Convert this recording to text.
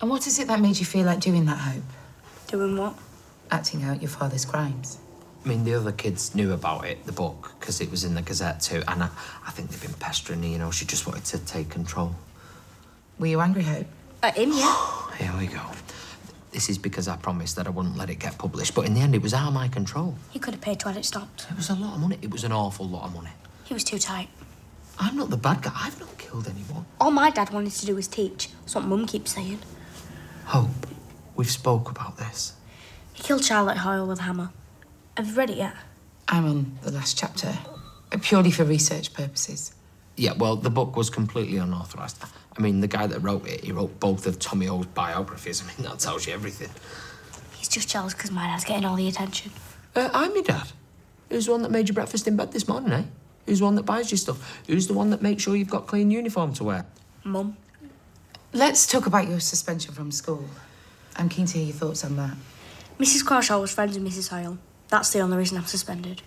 And what is it that made you feel like doing that, Hope? Doing what? Acting out your father's crimes. I mean, the other kids knew about it, the book, because it was in the Gazette too, and I think they've been pestering her, you know, she just wanted to take control. Were you angry, Hope? At him, yeah. Here we go. This is because I promised that I wouldn't let it get published, but in the end, it was out of my control. He could have paid till it stopped. It was a lot of money. It was an awful lot of money. He was too tight. I'm not the bad guy. I've not killed anyone. All my dad wanted to do was teach. That's what Mum keeps saying. Hope, we've spoke about this. He killed Charlotte Hoyle with a hammer. Have you read it yet? I'm on the last chapter, purely for research purposes. Yeah, well, the book was completely unauthorised. I mean, the guy that wrote it, he wrote both of Tommy Ho's biographies. I mean, that tells you everything. He's just jealous because my dad's getting all the attention. I'm your dad. Who's the one that made you breakfast in bed this morning, eh? Who's the one that buys you stuff? Who's the one that makes sure you've got clean uniform to wear? Mum. Let's talk about your suspension from school. I'm keen to hear your thoughts on that. Mrs Croshaw was friends with Mrs Hale. That's the only reason I'm suspended.